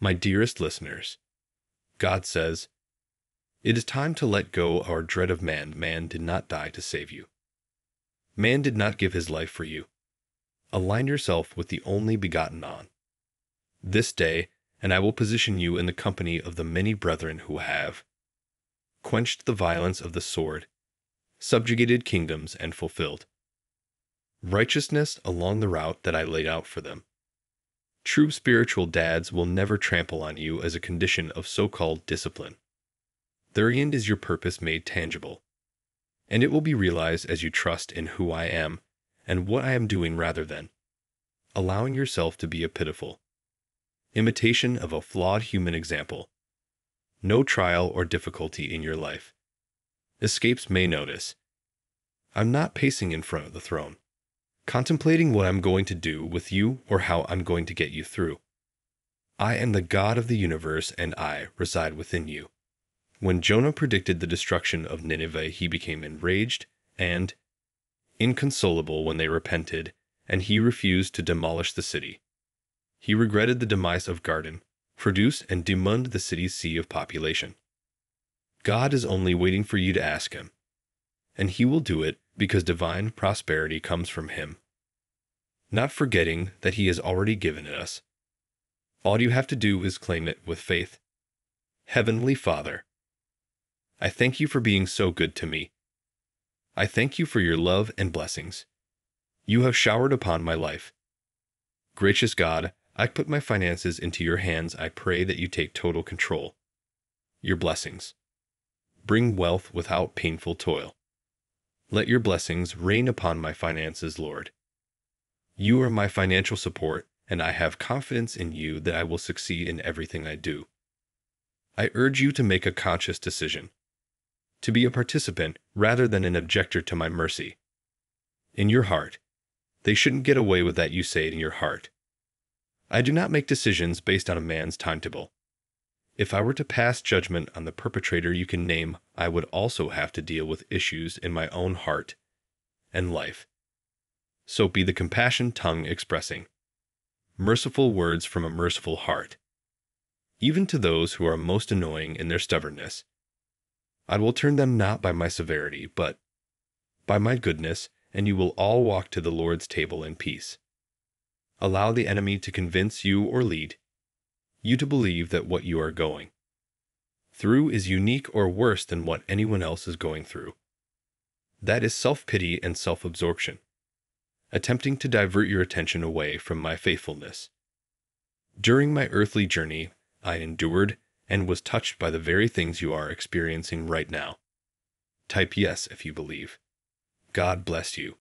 My dearest listeners, God says, "It is time to let go our dread of man. Man did not die to save you. Man did not give his life for you. Align yourself with the only begotten on this day, and I will position you in the company of the many brethren who have quenched the violence of the sword, subjugated kingdoms, and fulfilled righteousness along the route that I laid out for them." True spiritual dads will never trample on you as a condition of so-called discipline. Therein is your purpose made tangible, and it will be realized as you trust in who I am and what I am doing rather than allowing yourself to be a pitiful imitation of a flawed human example. No trial or difficulty in your life escapes may notice. I'm not pacing in front of the throne, contemplating what I'm going to do with you or how I'm going to get you through. I am the God of the universe, and I reside within you. When Jonah predicted the destruction of Nineveh, he became enraged and inconsolable when they repented, and he refused to demolish the city. He regretted the demise of Garden, Produce, and Dimond, the city's sea of population. God is only waiting for you to ask him, and he will do it, because divine prosperity comes from him, not forgetting that he has already given it us. All you have to do is claim it with faith. Heavenly Father, I thank you for being so good to me. I thank you for your love and blessings you have showered upon my life. Gracious God, I put my finances into your hands. I pray that you take total control. Your blessings bring wealth without painful toil. Let your blessings rain upon my finances, Lord. You are my financial support, and I have confidence in you that I will succeed in everything I do. I urge you to make a conscious decision to be a participant rather than an objector to my mercy. In your heart, they shouldn't get away with that. You say it in your heart. I do not make decisions based on a man's timetable. If I were to pass judgment on the perpetrator you can name, I would also have to deal with issues in my own heart and life. So be the compassion tongue expressing merciful words from a merciful heart, even to those who are most annoying in their stubbornness. I will turn them not by my severity, but by my goodness, and you will all walk to the Lord's table in peace. Allow the enemy to convince you or lead you to believe that what you are going through is unique or worse than what anyone else is going through. That is self-pity and self-absorption, attempting to divert your attention away from my faithfulness. During my earthly journey, I endured and was touched by the very things you are experiencing right now. Type yes if you believe. God bless you.